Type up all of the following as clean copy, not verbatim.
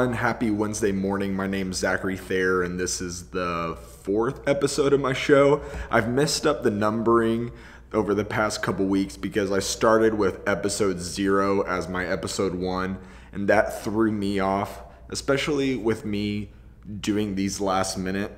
everyone. Happy Wednesday morning. My name's Zachary Thayer, and this is the 4th episode of my show. I've messed up the numbering over the past couple weeks because I started with episode 0 as my episode 1, and that threw me off, especially with me doing these last minute.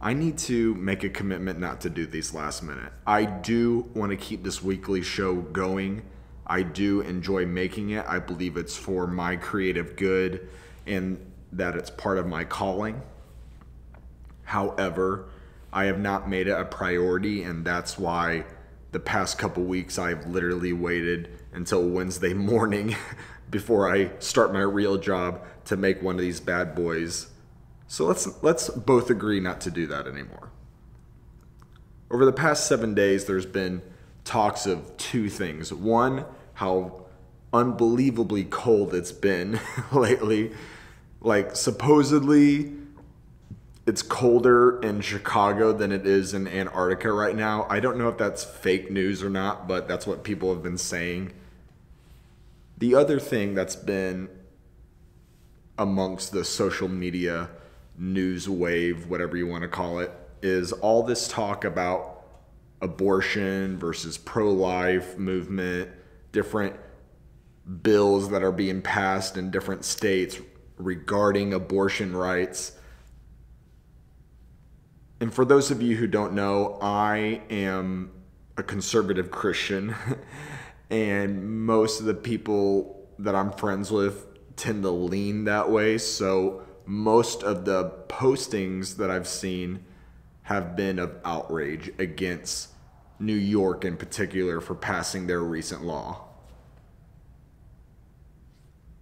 I need to make a commitment not to do these last minute. I do want to keep this weekly show going. I do enjoy making it. I believe it's for my creative good and that it's part of my calling. However, I have not made it a priority, and that's why the past couple weeks I've literally waited until Wednesday morning before I start my real job to make one of these bad boys. So let's both agree not to do that anymore. Over the past 7 days, there's been talks of two things. One, how unbelievably cold it's been lately. Like, supposedly it's colder in Chicago than it is in Antarctica right now. I don't know if that's fake news or not, but that's what people have been saying. The other thing that's been amongst the social media news wave, whatever you want to call it, is all this talk about abortion versus pro-life movement, different bills that are being passed in different states regarding abortion rights. And for those of you who don't know, I am a conservative Christian, and most of the people that I'm friends with tend to lean that way. So most of the postings that I've seen have been of outrage against New York in particular for passing their recent law.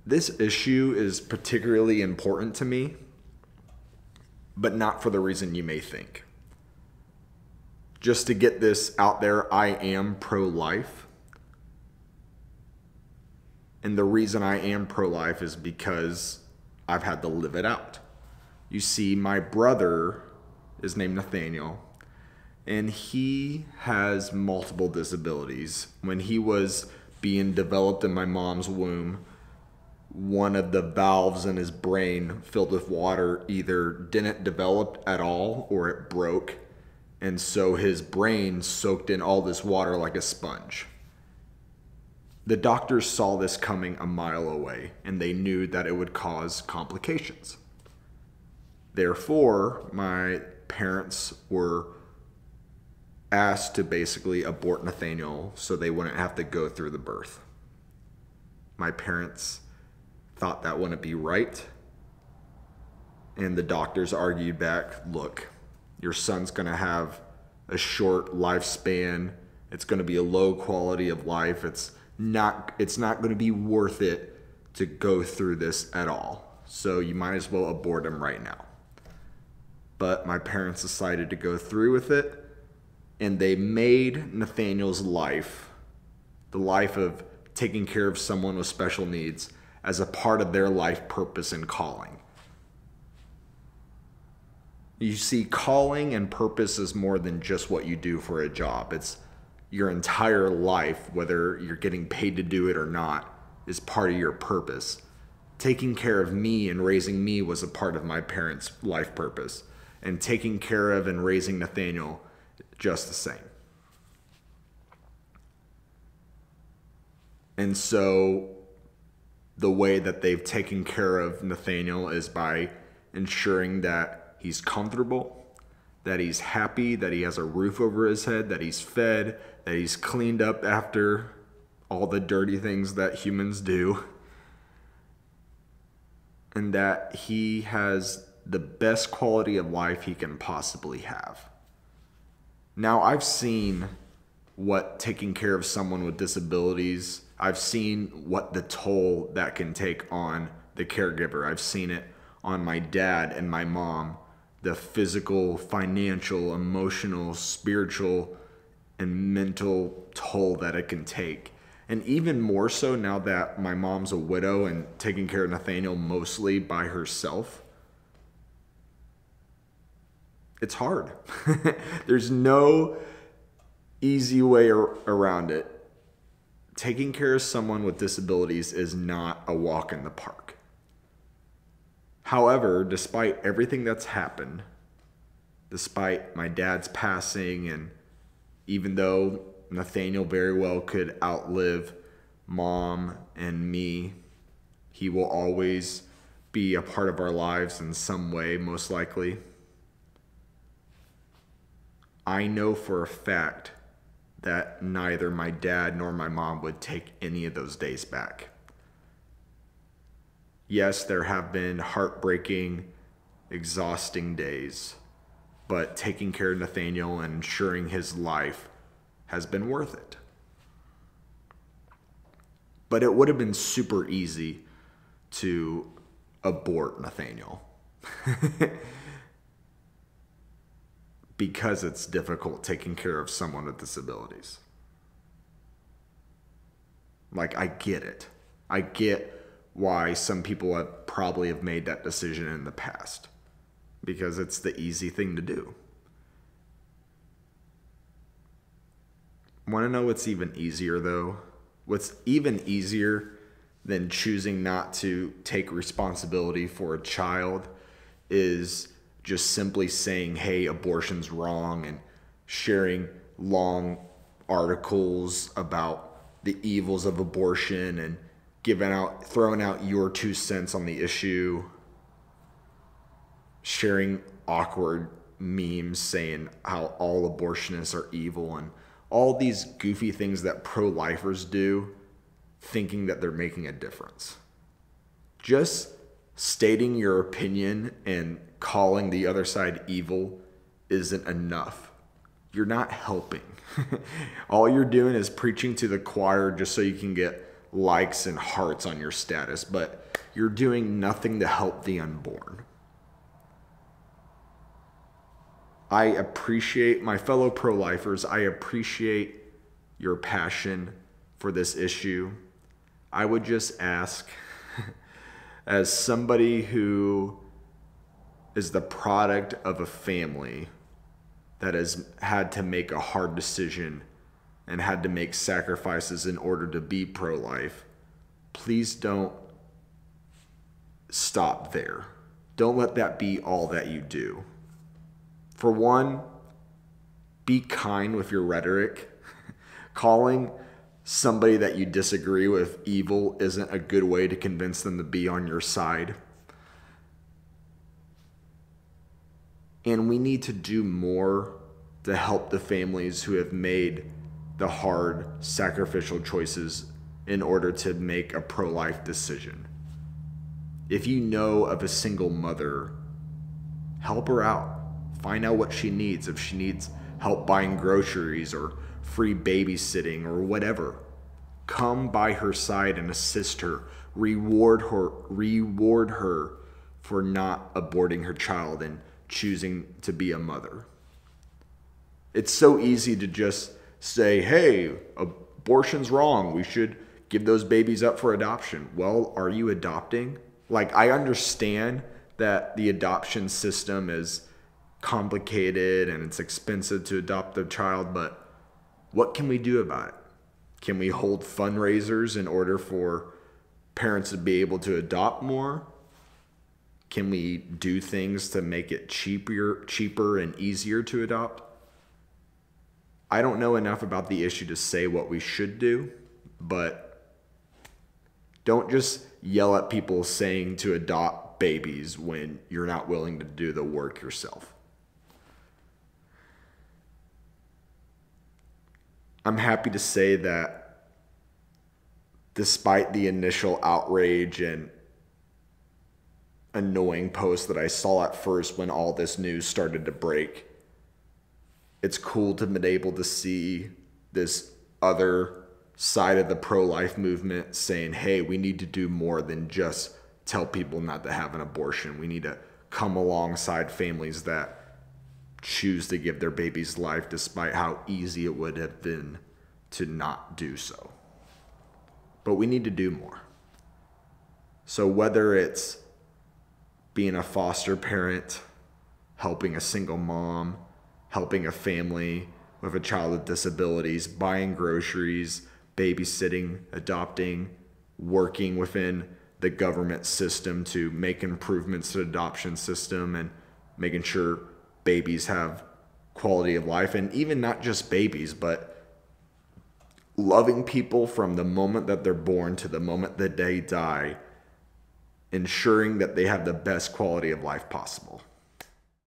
This issue is particularly important to me, but not for the reason you may think. Just to get this out there, I am pro-life. And the reason I am pro-life is because I've had to live it out. You see, my brother is named Nathaniel, and he has multiple disabilities. When he was being developed in my mom's womb, one of the valves in his brain filled with water either didn't develop at all or it broke, and so his brain soaked in all this water like a sponge. The doctors saw this coming a mile away, and they knew that it would cause complications. Therefore, my parents were asked to basically abort Nathaniel so they wouldn't have to go through the birth. My parents thought that wouldn't be right, and the doctors argued back, look, your son's gonna have a short lifespan, it's gonna be a low quality of life, it's not gonna be worth it to go through this at all, so you might as well abort him right now. But my parents decided to go through with it, and they made Nathaniel's life, the life of taking care of someone with special needs, as a part of their life purpose and calling. You see, calling and purpose is more than just what you do for a job. It's your entire life, whether you're getting paid to do it or not, is part of your purpose. Taking care of me and raising me was a part of my parents' life purpose. And taking care of and raising Nathaniel, just the same. And so the way that they've taken care of Nathaniel is by ensuring that he's comfortable, that he's happy, that he has a roof over his head, that he's fed, that he's cleaned up after all the dirty things that humans do, and that he has the best quality of life he can possibly have. Now, I've seen what taking care of someone with disabilities, I've seen what the toll that can take on the caregiver. I've seen it on my dad and my mom, the physical, financial, emotional, spiritual, and mental toll that it can take. And even more so now that my mom's a widow and taking care of Nathaniel mostly by herself. It's hard. There's no easy way around it. Taking care of someone with disabilities is not a walk in the park. However, despite everything that's happened, despite my dad's passing, and even though Nathaniel very well could outlive Mom and me, he will always be a part of our lives in some way, most likely. I know for a fact that neither my dad nor my mom would take any of those days back. Yes, there have been heartbreaking, exhausting days, but taking care of Nathaniel and ensuring his life has been worth it. But it would have been super easy to abort Nathaniel because it's difficult taking care of someone with disabilities. Like, I get it. I get why some people have probably have made that decision in the past, because it's the easy thing to do. Want to know what's even easier, though? What's even easier than choosing not to take responsibility for a child is just simply saying, hey, abortion's wrong, and sharing long articles about the evils of abortion and throwing out your 2 cents on the issue, sharing awkward memes saying how all abortionists are evil, and all these goofy things that pro-lifers do, thinking that they're making a difference. Just stating your opinion and calling the other side evil isn't enough. You're not helping. All you're doing is preaching to the choir just so you can get likes and hearts on your status, but you're doing nothing to help the unborn. I appreciate my fellow pro-lifers. I appreciate your passion for this issue. I would just ask, as somebody who is the product of a family that has had to make a hard decision and had to make sacrifices in order to be pro-life, please don't stop there. Don't let that be all that you do. For one, be kind with your rhetoric. Calling somebody that you disagree with evil isn't a good way to convince them to be on your side. And we need to do more to help the families who have made the hard, sacrificial choices in order to make a pro-life decision. If you know of a single mother, help her out. Find out what she needs, if she needs help buying groceries or free babysitting or whatever. Come by her side and assist her. Reward her for not aborting her child and choosing to be a mother. It's so easy to just say, hey, abortion's wrong. We should give those babies up for adoption. Well, are you adopting? Like, I understand that the adoption system is complicated and it's expensive to adopt a child, but what can we do about it? Can we hold fundraisers in order for parents to be able to adopt more? Can we do things to make it cheaper and easier to adopt? I don't know enough about the issue to say what we should do, but don't just yell at people saying to adopt babies when you're not willing to do the work yourself. I'm happy to say that despite the initial outrage and annoying posts that I saw at first when all this news started to break, it's cool to be able to see this other side of the pro-life movement saying, hey, we need to do more than just tell people not to have an abortion. We need to come alongside families that choose to give their baby's life despite how easy it would have been to not do so. But we need to do more. So whether it's being a foster parent, helping a single mom, helping a family with a child with disabilities, buying groceries, babysitting, adopting, working within the government system to make improvements to the adoption system and making sure babies have quality of life, and even not just babies, but loving people from the moment that they're born to the moment that they die, ensuring that they have the best quality of life possible.